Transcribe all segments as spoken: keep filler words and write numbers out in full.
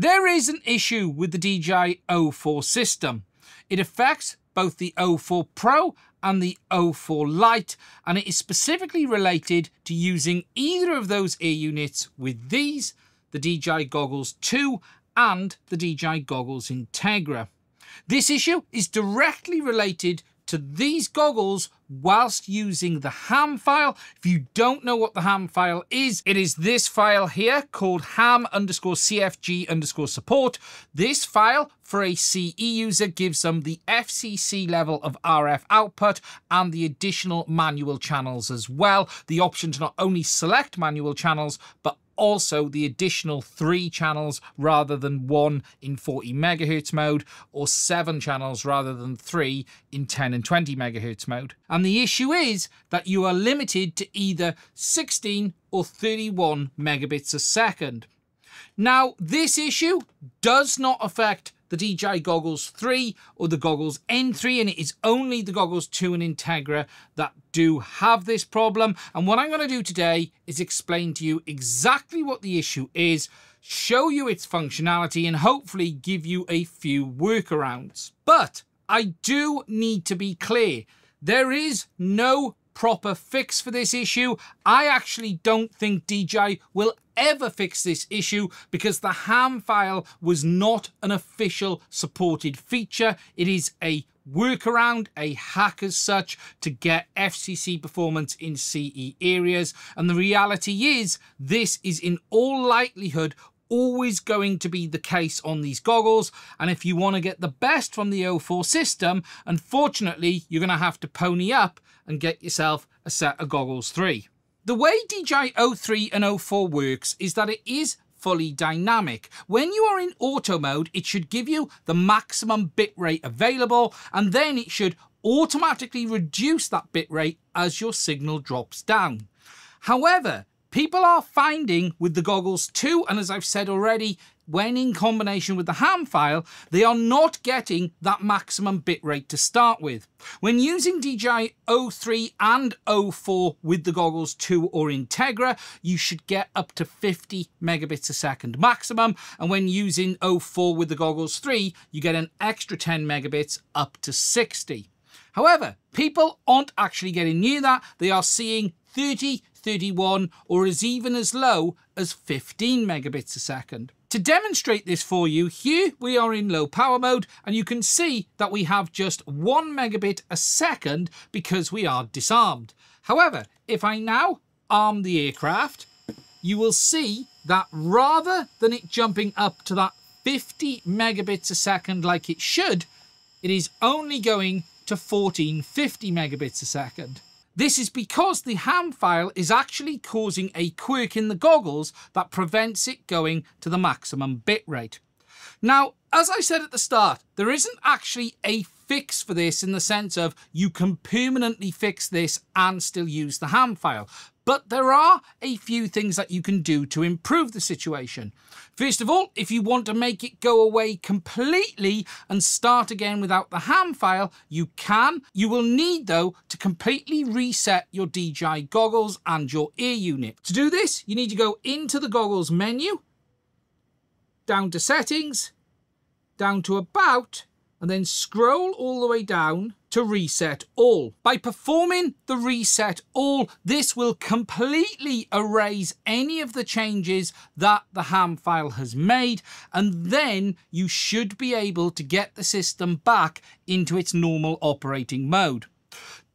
There is an issue with the D J I O four system. It affects both the O four Pro and the O four Lite, and it is specifically related to using either of those ear units with these, the D J I Goggles two and the D J I Goggles Integra. This issue is directly related to these goggles whilst using the ham file. If you don't know what the ham file is, it is this file here called ham underscore C F G underscore support. This file for a C E user gives them the F C C level of R F output and the additional manual channels as well. The option to not only select manual channels, but also the additional three channels rather than one in forty megahertz mode, or seven channels rather than three in ten and twenty megahertz mode. And the issue is that you are limited to either sixteen or thirty-one megabits a second. Now, this issue does not affect the D J I Goggles three or the Goggles N three, and it is only the Goggles two and Integra that do have this problem. And what I'm going to do today is explain to you exactly what the issue is, show you its functionality, and hopefully give you a few workarounds. But I do need to be clear. There is no proper fix for this issue. I actually don't think D J I will ever fix this issue because the ham file was not an official supported feature. It is a workaround, a hack as such, to get F C C performance in C E areas. And the reality is, this is in all likelihood always going to be the case on these goggles. And if you want to get the best from the O four system, unfortunately, you're going to have to pony up and get yourself a set of Goggles three. The way D J I O three and O four works is that it is fully dynamic. When you are in auto mode, it should give you the maximum bitrate available, and then it should automatically reduce that bitrate as your signal drops down. However, people are finding with the Goggles two, and as I've said already, when in combination with the ham file, they are not getting that maximum bitrate to start with. When using D J I O three and O four with the Goggles two or Integra, you should get up to fifty megabits a second maximum. And when using O four with the Goggles three, you get an extra ten megabits up to sixty. However, people aren't actually getting near that. They are seeing thirty, thirty-one, or as even as low as fifteen megabits a second. To demonstrate this for you, here we are in low power mode, and you can see that we have just one megabit a second because we are disarmed. However, if I now arm the aircraft, you will see that rather than it jumping up to that fifty megabits a second like it should, it is only going to fourteen fifty megabits a second. This is because the ham file is actually causing a quirk in the goggles that prevents it going to the maximum bitrate. Now, as I said at the start, there isn't actually a fix for this in the sense of you can permanently fix this and still use the ham file. But there are a few things that you can do to improve the situation. First of all, if you want to make it go away completely and start again without the ham file, you can. You will need, though, to completely reset your D J I goggles and your ear unit. To do this, you need to go into the goggles menu, down to settings, down to about, and then scroll all the way down to reset all. By performing the reset all, this will completely erase any of the changes that the ham file has made, and then you should be able to get the system back into its normal operating mode.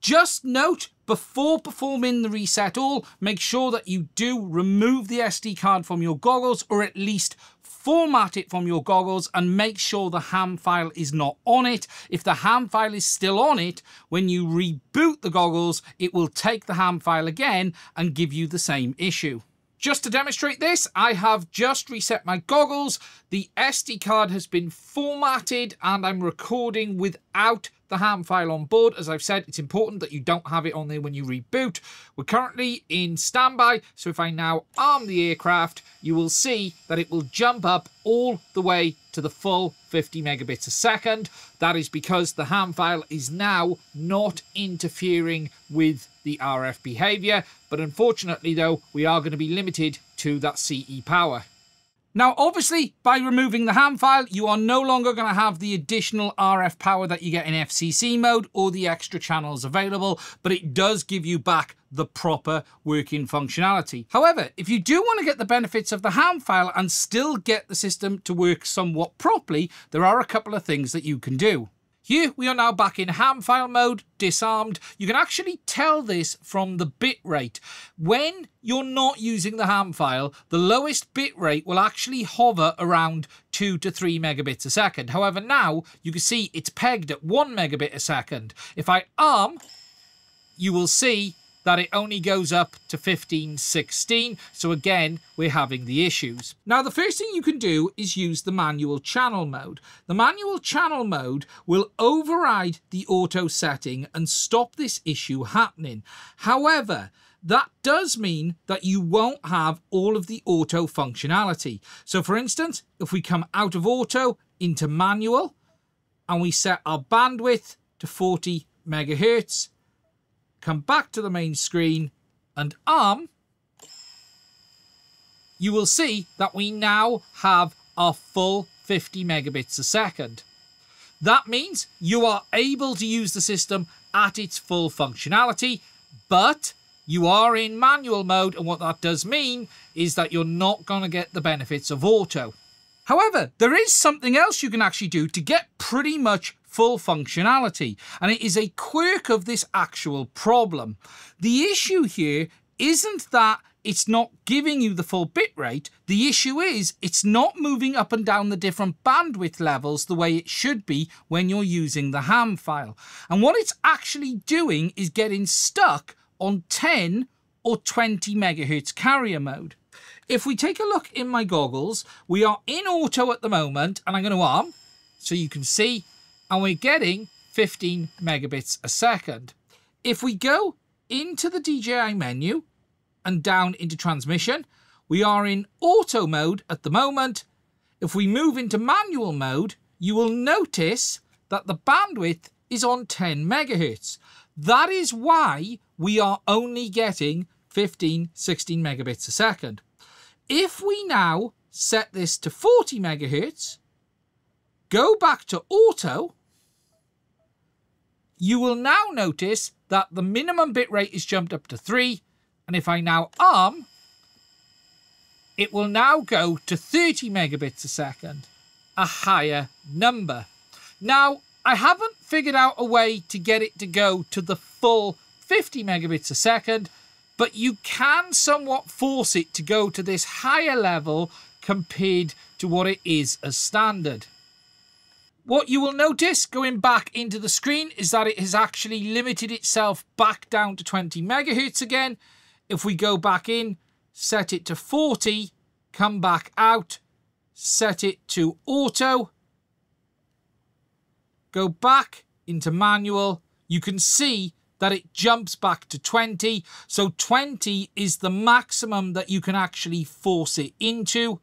Just note, before performing the reset all, make sure that you do remove the S D card from your goggles, or at least format it from your goggles, and make sure the ham file is not on it. If the ham file is still on it, when you reboot the goggles, it will take the ham file again and give you the same issue. Just to demonstrate this, I have just reset my goggles. The S D card has been formatted and I'm recording without the ham file on board. As I've said, it's important that you don't have it on there when you reboot. We're currently in standby, so if I now arm the aircraft, you will see that it will jump up all the way to the full fifty megabits a second. That is because the ham file is now not interfering with the R F behavior, but unfortunately though, we are going to be limited to that C E power. Now, obviously, by removing the ham file, you are no longer going to have the additional R F power that you get in F C C mode or the extra channels available, but it does give you back the proper working functionality. However, if you do want to get the benefits of the ham file and still get the system to work somewhat properly, there are a couple of things that you can do. Here we are now back in ham file mode, disarmed. You can actually tell this from the bit rate. When you're not using the ham file, the lowest bit rate will actually hover around two to three megabits a second. However, now you can see it's pegged at one megabit a second. If I arm, you will see that it only goes up to fifteen, sixteen. So again, we're having the issues. Now, the first thing you can do is use the manual channel mode. The manual channel mode will override the auto setting and stop this issue happening. However, that does mean that you won't have all of the auto functionality. So for instance, if we come out of auto into manual and we set our bandwidth to forty megahertz, come back to the main screen and arm, you will see that we now have our full fifty megabits a second. That means you are able to use the system at its full functionality, but you are in manual mode, and what that does mean is that you're not going to get the benefits of auto. However, there is something else you can actually do to get pretty much full functionality, and it is a quirk of this actual problem. The issue here isn't that it's not giving you the full bit rate. The issue is it's not moving up and down the different bandwidth levels the way it should be when you're using the ham file. And what it's actually doing is getting stuck on ten or twenty megahertz carrier mode. If we take a look in my goggles, we are in auto at the moment, and I'm going to arm so you can see, and we're getting fifteen megabits a second. If we go into the D J I menu and down into transmission, we are in auto mode at the moment. If we move into manual mode, you will notice that the bandwidth is on ten megahertz. That is why we are only getting fifteen, sixteen megabits a second. If we now set this to forty megahertz, go back to auto, you will now notice that the minimum bit rate is jumped up to three. And if I now arm, it will now go to thirty megabits a second, a higher number. Now, I haven't figured out a way to get it to go to the full fifty megabits a second, but you can somewhat force it to go to this higher level compared to what it is as standard. What you will notice going back into the screen is that it has actually limited itself back down to twenty megahertz again. If we go back in, set it to forty, come back out, set it to auto, go back into manual, you can see that it jumps back to twenty. So twenty is the maximum that you can actually force it into.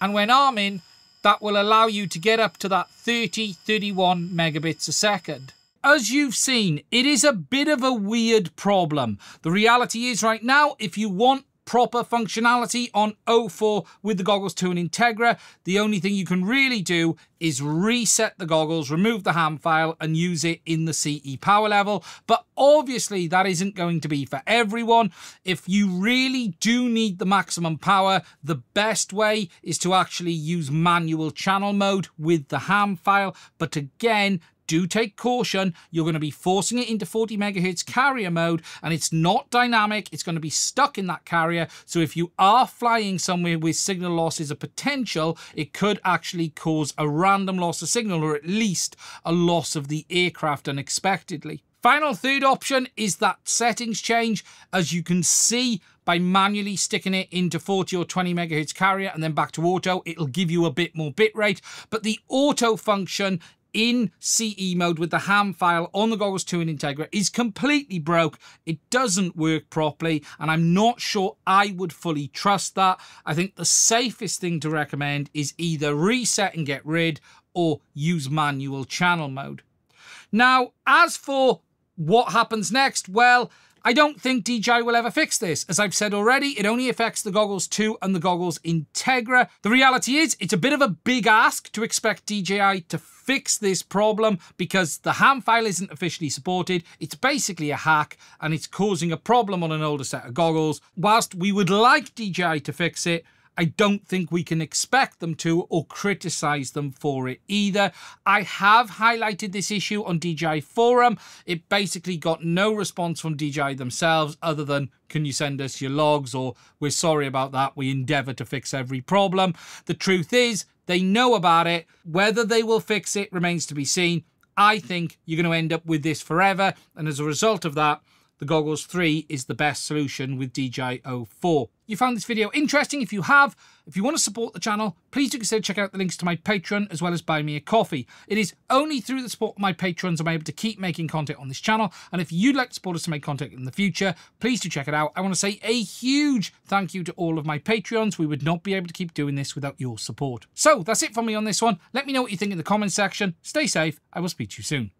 And when arming, that will allow you to get up to that thirty, thirty-one megabits a second. As you've seen, it is a bit of a weird problem. The reality is right now, if you want proper functionality on O four with the Goggles two and Integra, the only thing you can really do is reset the goggles, remove the ham file and use it in the C E power level. But obviously that isn't going to be for everyone. If you really do need the maximum power, the best way is to actually use manual channel mode with the ham file. But again, do take caution. You're going to be forcing it into forty megahertz carrier mode, and it's not dynamic. It's going to be stuck in that carrier. So if you are flying somewhere where signal loss is a potential, it could actually cause a random loss of signal, or at least a loss of the aircraft unexpectedly. Final third option is that settings change. As you can see, by manually sticking it into forty or twenty megahertz carrier and then back to auto, it'll give you a bit more bit rate. But the auto function in C E mode with the ham file on the Goggles two and Integra is completely broke. It doesn't work properly, and I'm not sure I would fully trust that. I think the safest thing to recommend is either reset and get rid, or use manual channel mode. Now, as for what happens next, well, I don't think D J I will ever fix this. As I've said already, it only affects the Goggles two and the Goggles Integra. The reality is, it's a bit of a big ask to expect D J I to fix this problem because the ham file isn't officially supported. It's basically a hack and it's causing a problem on an older set of goggles. Whilst we would like D J I to fix it, I don't think we can expect them to or criticize them for it either. I have highlighted this issue on D J I Forum. It basically got no response from D J I themselves other than, can you send us your logs, or we're sorry about that, we endeavor to fix every problem. The truth is, they know about it. Whether they will fix it remains to be seen. I think you're going to end up with this forever, and as a result of that, the Goggles three is the best solution with D J I O four. You found this video interesting. If you have, if you want to support the channel, please do consider checking out the links to my Patreon as well as buy me a coffee. It is only through the support of my patrons I'm able to keep making content on this channel. And if you'd like to support us to make content in the future, please do check it out. I want to say a huge thank you to all of my Patreons. We would not be able to keep doing this without your support. So that's it for me on this one. Let me know what you think in the comments section. Stay safe. I will speak to you soon.